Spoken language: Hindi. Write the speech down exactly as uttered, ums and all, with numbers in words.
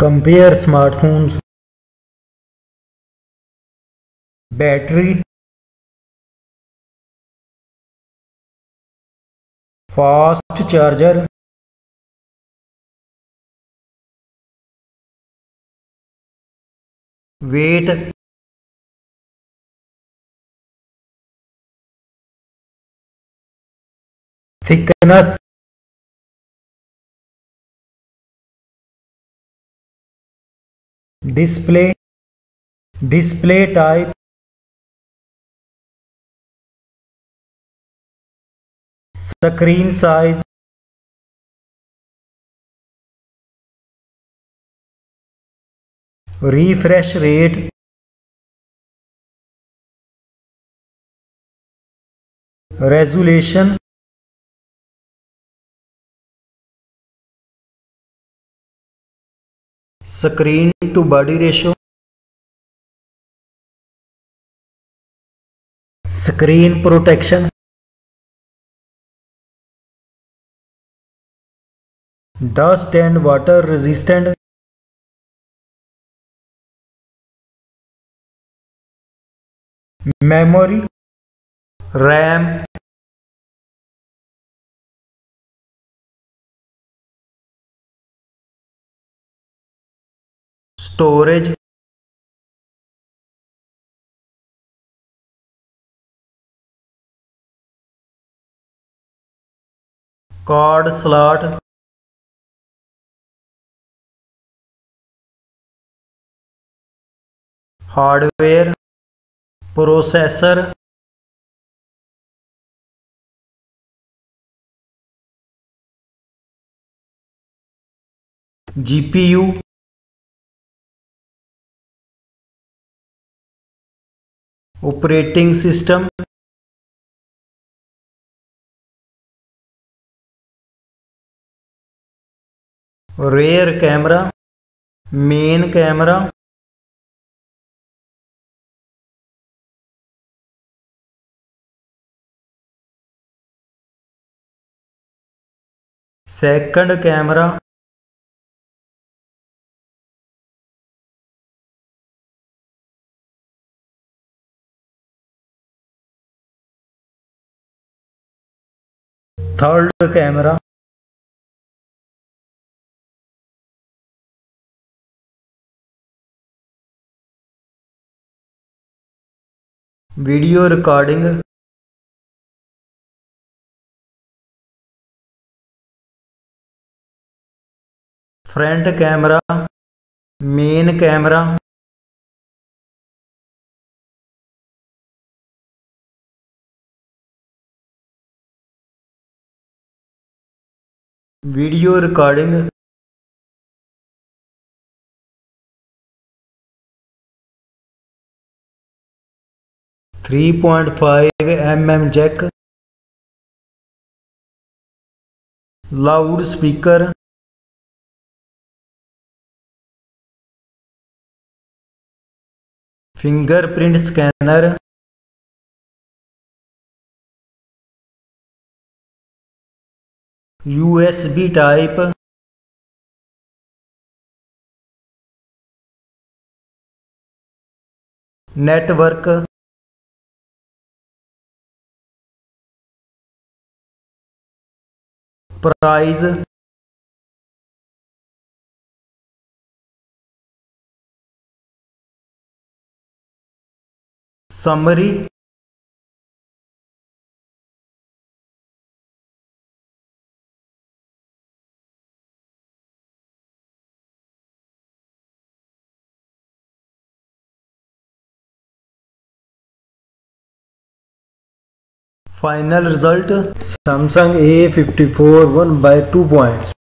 Compare smartphones, battery, fast charger, weight, thickness, display, display type, screen size, refresh rate, resolution, screen to body ratio, screen protection, dust and water resistant, memory, RAM, storage, card slot, hardware, processor, GPU, operating system, rear camera, main camera, second camera, third camera, video recording, front camera, main camera, video recording, three point five m m jack, loud speaker, fingerprint scanner, U S B type, network, price, summary, final result. Samsung A fifty four one by two points.